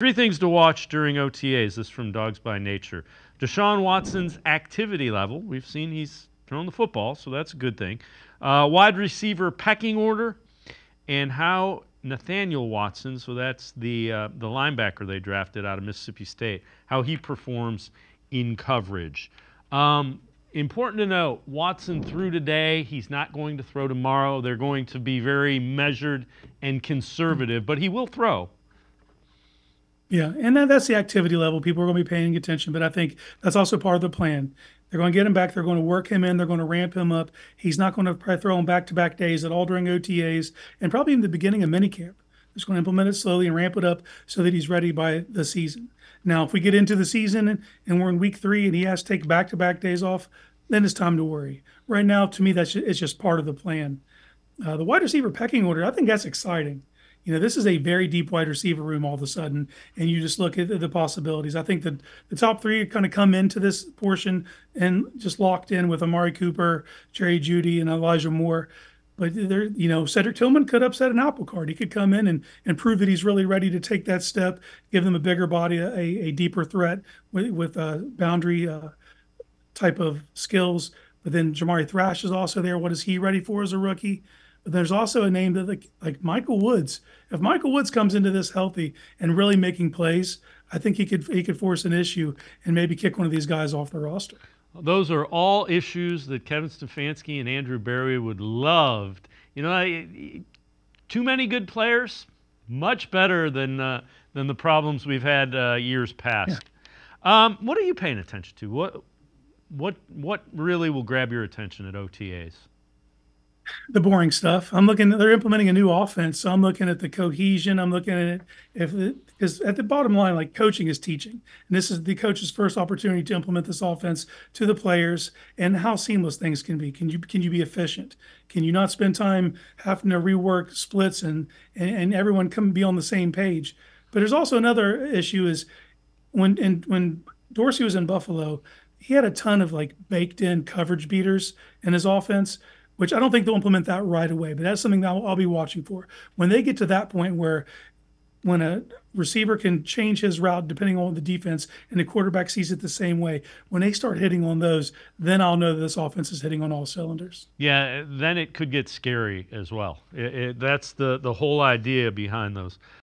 Three things to watch during OTAs. This is from Dogs by Nature. Deshaun Watson's activity level. We've seen he's thrown the football, so that's a good thing. Wide receiver pecking order, and how Nathaniel Watson, so that's the linebacker they drafted out of Mississippi State, how he performs in coverage. Important to note, Watson threw today. He's not going to throw tomorrow. They're going to be very measured and conservative, but he will throw. Yeah, and that's the activity level. People are going to be paying attention, but I think that's also part of the plan. They're going to get him back. They're going to work him in. They're going to ramp him up. He's not going to throw him back-to-back days at all during OTAs and probably in the beginning of minicamp. Just going to implement it slowly and ramp it up so that he's ready by the season. Now, if we get into the season and we're in week 3 and he has to take back-to-back days off, then it's time to worry. Right now, to me, it's just part of the plan. The wide receiver pecking order, I think that's exciting. You know, this is a very deep wide receiver room all of a sudden, and you just look at the possibilities. I think that the top three kind of come into this portion and just locked in with Amari Cooper, Jerry Jeudy, and Elijah Moore. But, you know, Cedric Tillman could upset an apple cart. He could come in and prove that he's really ready to take that step, give them a bigger body, a deeper threat with boundary type of skills. But then Jamari Thrash is also there. What is he ready for as a rookie? But there's also a name that like Michael Woods. If Michael Woods comes into this healthy and really making plays, I think he could force an issue and maybe kick one of these guys off the roster. Those are all issues that Kevin Stefanski and Andrew Berry would love. You know, too many good players, much better than the problems we've had years past. Yeah. What are you paying attention to? What really will grab your attention at OTAs? The boring stuff. I'm looking, they're implementing a new offense. So I'm looking at the cohesion. I'm looking at because at the bottom line, like coaching is teaching. And this is the coach's first opportunity to implement this offense to the players and how seamless things can be. Can you be efficient? Can you not spend time having to rework splits and everyone come be on the same page? But there's also another issue is when Dorsey was in Buffalo, he had a ton of like baked in coverage beaters in his offense, which I don't think they'll implement that right away, but that's something that I'll be watching for. When they get to that point where when a receiver can change his route depending on the defense and the quarterback sees it the same way, when they start hitting on those, then I'll know that this offense is hitting on all cylinders. Yeah, then it could get scary as well. That's the whole idea behind those.